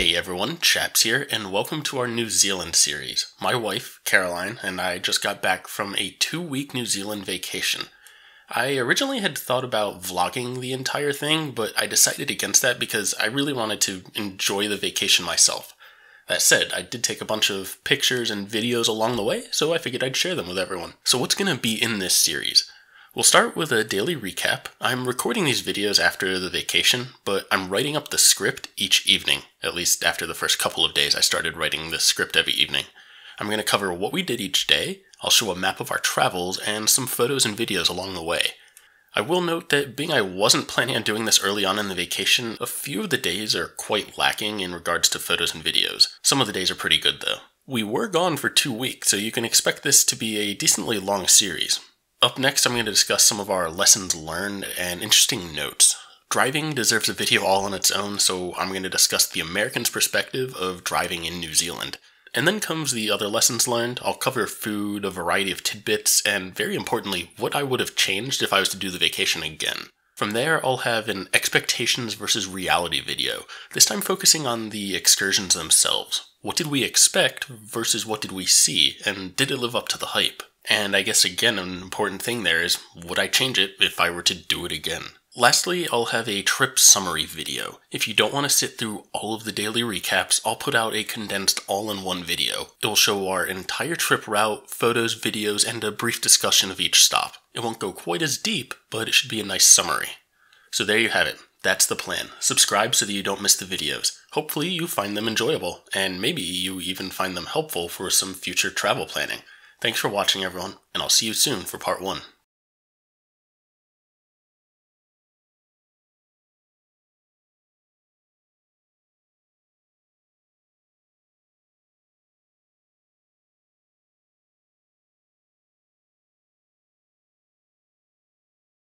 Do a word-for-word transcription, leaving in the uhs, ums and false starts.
Hey everyone, Chaps here, and welcome to our New Zealand series. My wife, Caroline, and I just got back from a two-week New Zealand vacation. I originally had thought about vlogging the entire thing, but I decided against that because I really wanted to enjoy the vacation myself. That said, I did take a bunch of pictures and videos along the way, so I figured I'd share them with everyone. So what's going to be in this series? We'll start with a daily recap. I'm recording these videos after the vacation, but I'm writing up the script each evening. At least after the first couple of days, I started writing the script every evening. I'm going to cover what we did each day, I'll show a map of our travels, and some photos and videos along the way. I will note that being I wasn't planning on doing this early on in the vacation, a few of the days are quite lacking in regards to photos and videos. Some of the days are pretty good though. We were gone for two weeks, so you can expect this to be a decently long series. Up next, I'm going to discuss some of our lessons learned and interesting notes. Driving deserves a video all on its own, so I'm going to discuss the American's perspective of driving in New Zealand. And then comes the other lessons learned. I'll cover food, a variety of tidbits, and very importantly, what I would have changed if I was to do the vacation again. From there, I'll have an expectations versus reality video, this time focusing on the excursions themselves. What did we expect versus what did we see, and did it live up to the hype? And I guess again an important thing there is, would I change it if I were to do it again? Lastly, I'll have a trip summary video. If you don't want to sit through all of the daily recaps, I'll put out a condensed all-in-one video. It'll show our entire trip route, photos, videos, and a brief discussion of each stop. It won't go quite as deep, but it should be a nice summary. So there you have it. That's the plan. Subscribe so that you don't miss the videos. Hopefully you find them enjoyable, and maybe you even find them helpful for some future travel planning. Thanks for watching, everyone, and I'll see you soon for part one.